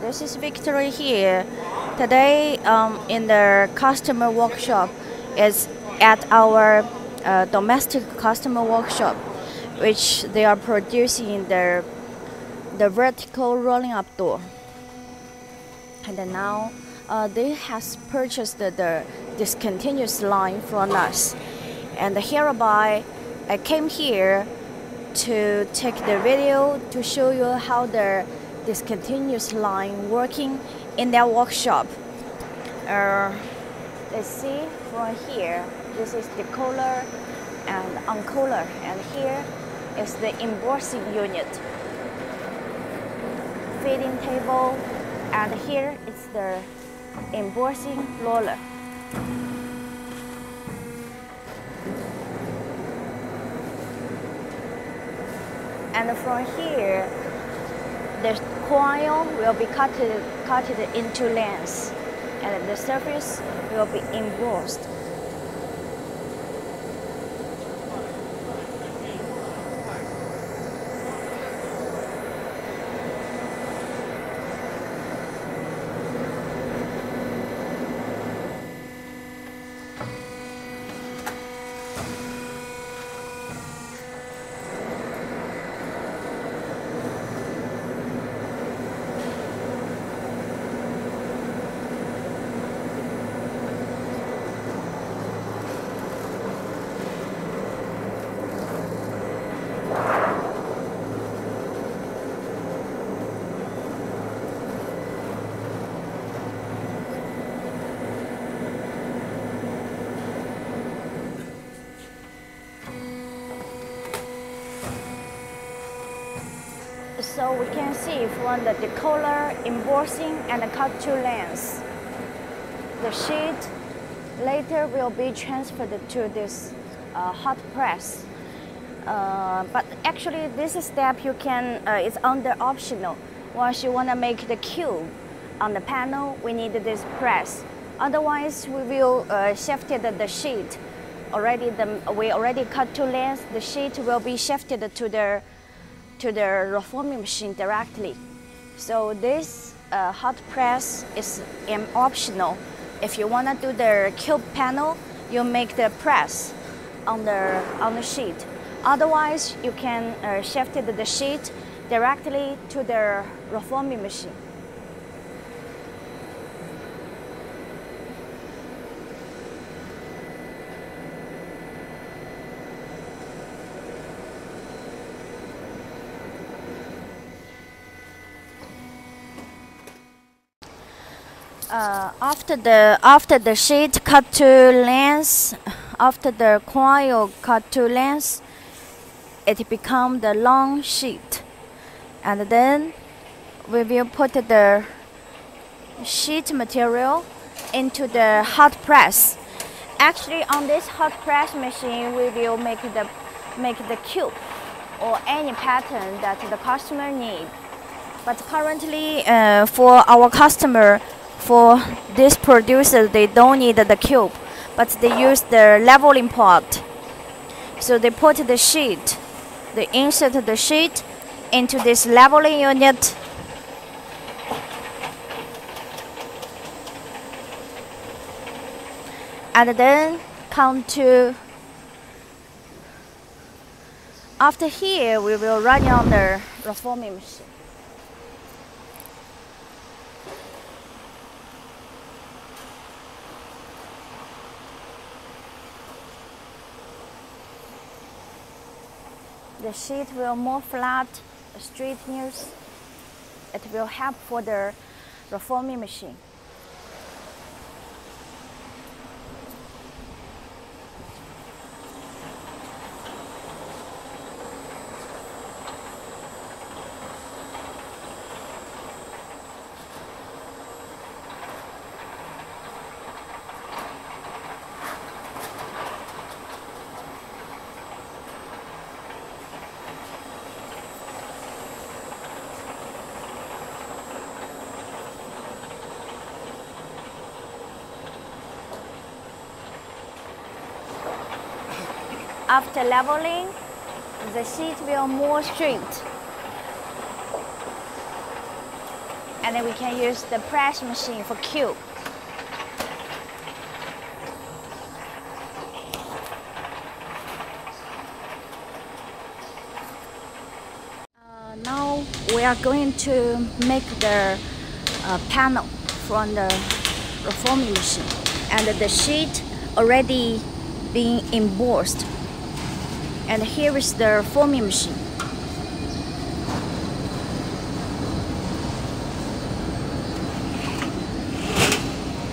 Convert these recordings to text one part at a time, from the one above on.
this is Victory here. Today in the customer workshop is at our domestic customer workshop, which they are producing the vertical rolling up door. And now they has purchased the discontinuous line from us. And hereby I came here to take the video to show you how the discontinuous line working in their workshop. Let's see from here. This is the cooler and uncooler, and here is the embossing unit, feeding table, and here is the embossing roller. And from here, the coil will be cut into lengths, and the surface will be embossed. So we can see from the decoller, embossing, and the cut to lengths. The sheet later will be transferred to this hot press. But actually, this step you can it's under optional. Once you want to make the cube on the panel, we need this press. Otherwise, we will shift the sheet. We already cut to lengths. The sheet will be shifted to the reforming machine directly. So this hot press is optional. If you wanna do the cube panel, you make the press on the sheet. Otherwise, you can shift the sheet directly to the reforming machine. After the sheet cut to length, after the coil cut to length, it becomes the long sheet, and then we will put the sheet material into the hot press. Actually, on this hot press machine, we will make the cube or any pattern that the customer needs. But currently, for our customer, for this producer, they don't need the cube, but they use the leveling pot. So they put the sheet, they insert the sheet into this leveling unit. And then come to, after here, we will run on the reforming machine. The sheet will more flat, straight news. It will help for the reforming machine. After leveling, the sheet will more straight. and then we can use the press machine for cube. Now we are going to make the panel from the reforming machine, and the sheet already being embossed. And here is the forming machine.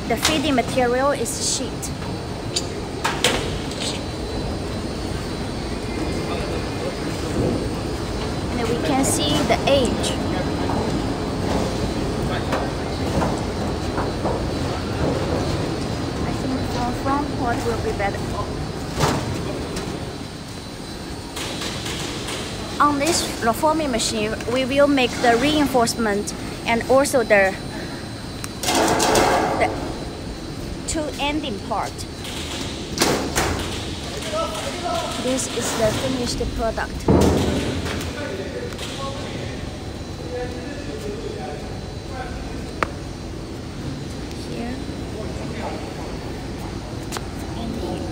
The feeding material is sheet. And we can see the edge. I think the front part will be better. On this reforming machine, we will make the reinforcement and also the two ending part. This is the finished product. Here and here.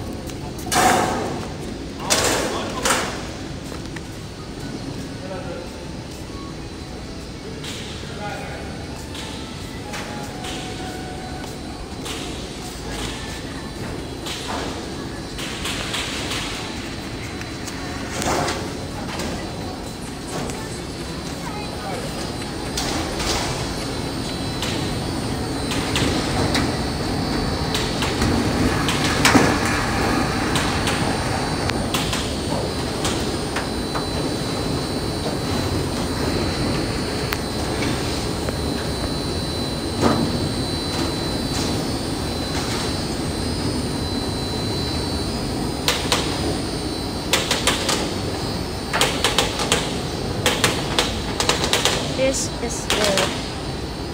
This is the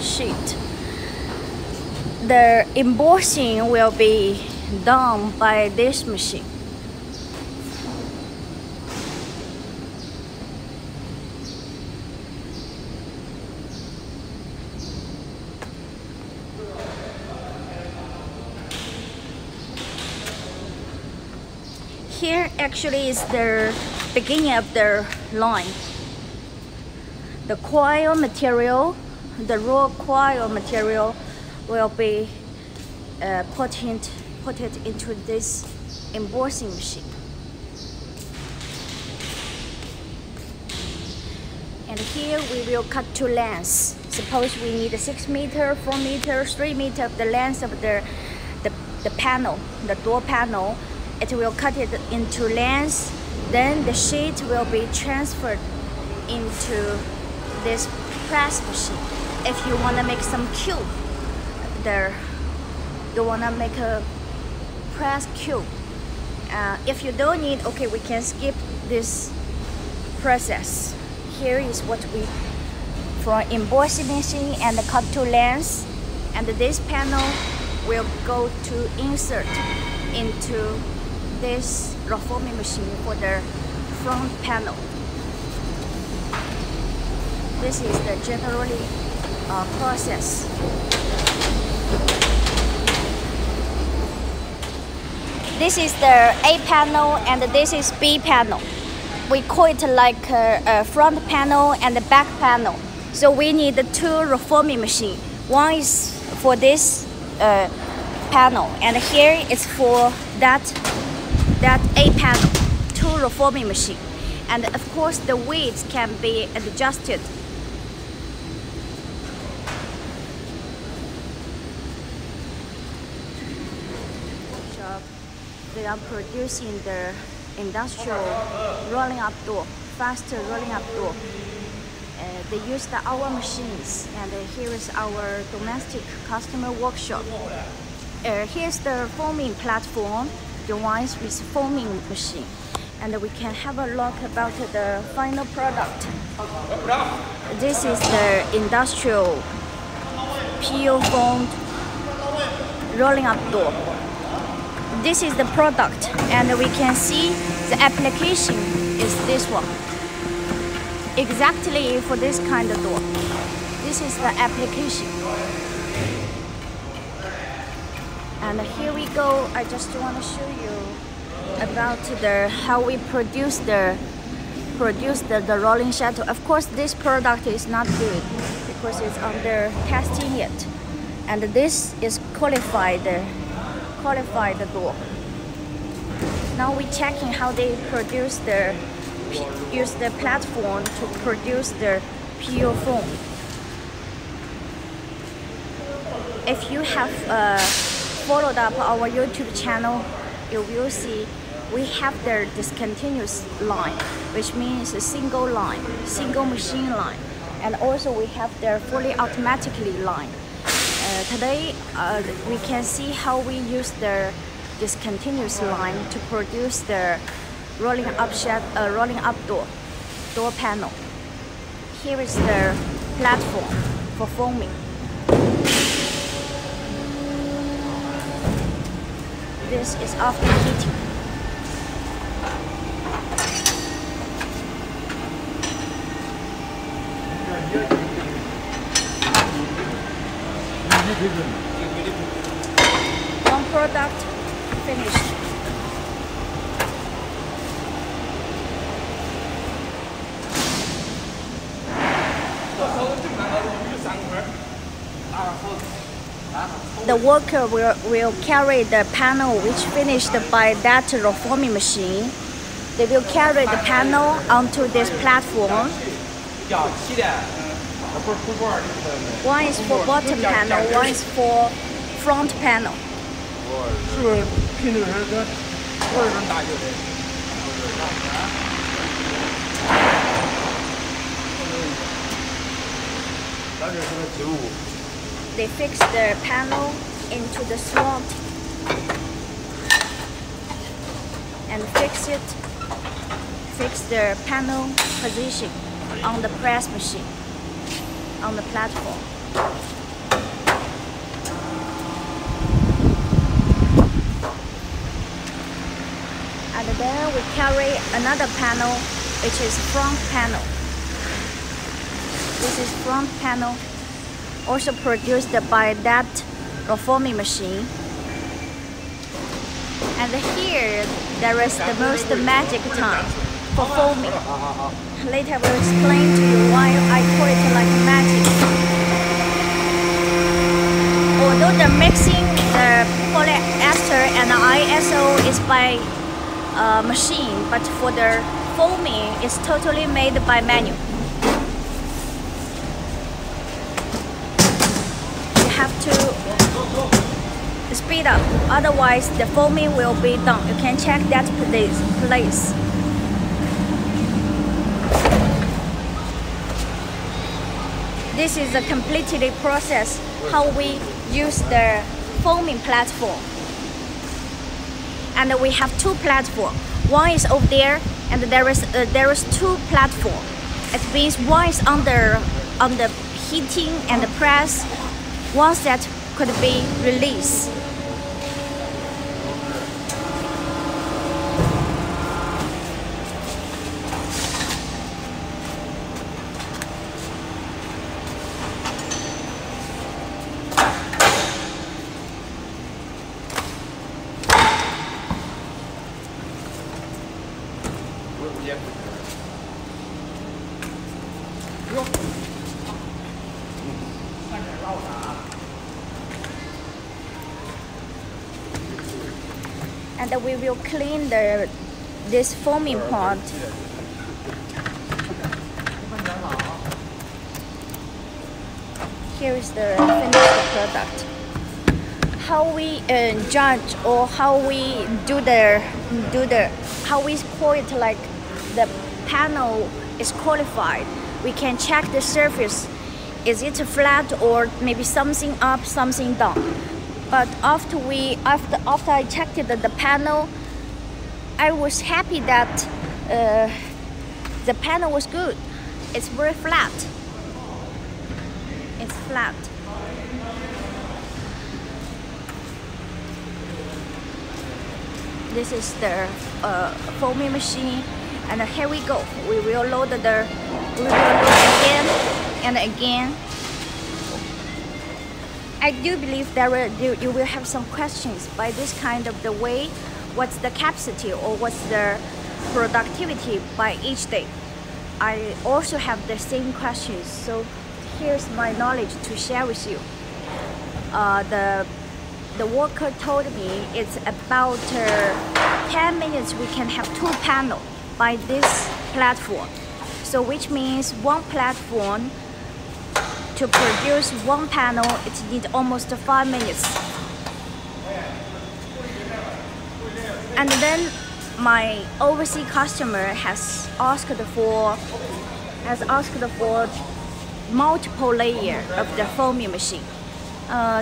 sheet. The embossing will be done by this machine. Here actually is the beginning of the line. The coil material, the raw coil material will be put into this embossing machine. And here we will cut to lengths. Suppose we need a 6 meter, 4 meter, 3 meter of the length of the panel, the door panel. It will cut it into lengths. Then the sheet will be transferred into this press machine. If you want to make some cube, you want to make a press cube. If you don't need, okay, we can skip this process. Here is what we for embossing machine and the cut to length, and this panel will go to insert into this reforming machine for the front panel. This is the generally process. This is the A panel and this is B panel. We call it like a front panel and a back panel. So we need the two reforming machine. One is for this panel, and here is for that A panel. Two reforming machine, and of course the width can be adjusted. They are producing the industrial rolling up door, faster rolling up door. They use our machines, and here is our domestic customer workshop. Here's the foaming platform, the ones with foaming machine. And we can have a look about the final product. This is the industrial PU foam rolling up door. This is the product, and we can see the application is this one. Exactly for this kind of door. This is the application. And here we go. I just want to show you about how we produce the rolling shuttle. Of course, this product is not good because it's under testing yet. And this is qualified door. Now we're checking how they use the platform to produce the PU foam. If you have followed up our YouTube channel, you will see we have the discontinuous line, which means a single line, single machine line, and also we have the fully automatically line. Today we can see how we use the discontinuous line to produce the rolling up door panel. Here is the platform for foaming. This is after heating. One product finished. The worker will carry the panel which finished by that reforming machine. They will carry the panel onto this platform. One is for bottom panel, one is for front panel. They fix the panel into the slot and fix the panel position on the press machine, on the platform. And then we carry another panel, which is front panel. This is front panel, also produced by that reforming machine. And here, there is the most magic time for foaming. Later, I will explain to you why I call it like magic. Although the mixing, the polyester and the ISO is by machine, but for the foaming, it's totally made by manual. To speed up, otherwise the foaming will be done. You can check that place. This is a completed process how we use the foaming platform. And we have two platforms. One is over there, and there is two platforms. It means one is on the heating and the press. One set could be released. And we will clean this foaming part. Here is the finished product. How we judge or how we how we call it like the panel is qualified. We can check the surface. Is it flat or maybe something up, something down? But after I checked the panel, I was happy that the panel was good. It's very flat. It's flat. This is the foaming machine, and here we go. We will load again and again. I do believe you will have some questions by this kind of the way. What's the capacity or what's the productivity by each day? I also have the same questions. So here's my knowledge to share with you. The worker told me it's about 10 minutes we can have 2 panels by this platform. So which means one platform to produce one panel, it needs almost 5 minutes. And then my overseas customer has asked for multiple layer of the foaming machine.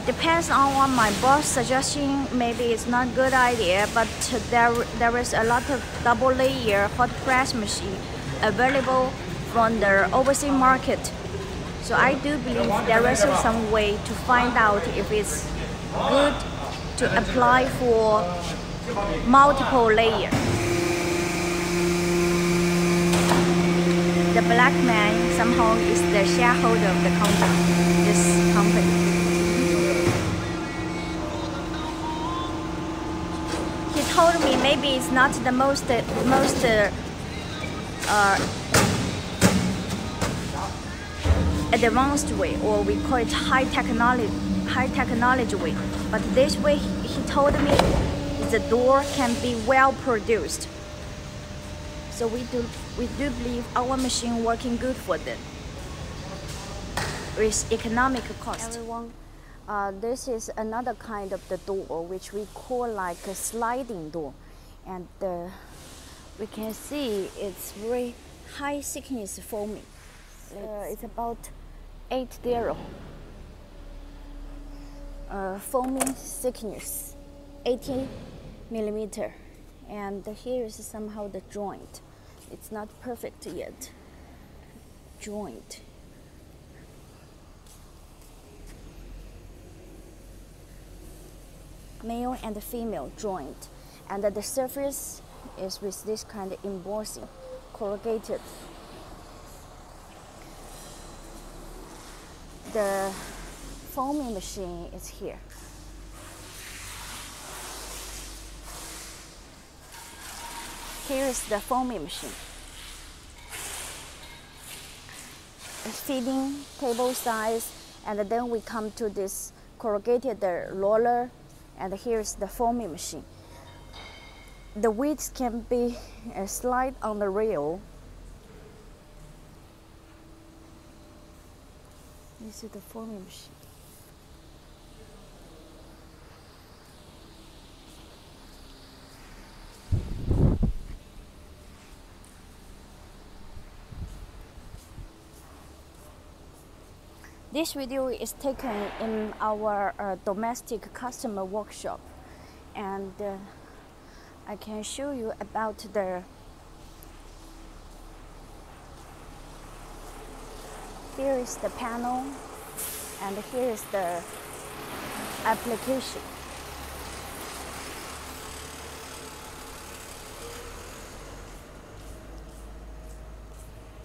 Depends on what my boss suggestion, maybe it's not a good idea, but there is a lot of double layer hot press machine available from the overseas market. So I do believe there is some way to find out if it's good to apply for multiple layer. The black man somehow is the shareholder of the company, this company. Told me maybe it's not the most advanced way, or we call it high technology way. But this way, he told me the door can be well produced. So we do believe our machine working good for them with economic cost. Everyone. This is another kind of the door, which we call like a sliding door, and we can see it's very high thickness foaming. It's about 80 foaming thickness, 18 mm, and here is somehow the joint. It's not perfect yet. Joint. Male and female joint, and the surface is with this kind of embossing, corrugated. The foaming machine is here. Here is the foaming machine. It's feeding table size, and then we come to this corrugated roller. And here's the foaming machine. The width can be a slide on the rail. This is the foaming machine. This video is taken in our domestic customer workshop, and I can show you about the here is the panel, and here is the application.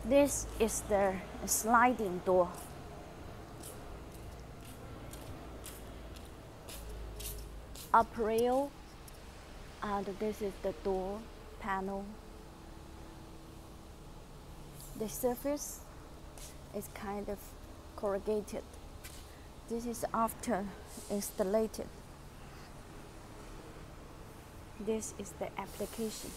This is the sliding door. Up rail, and this is the door panel. The surface is kind of corrugated. This is after installed. This is the application.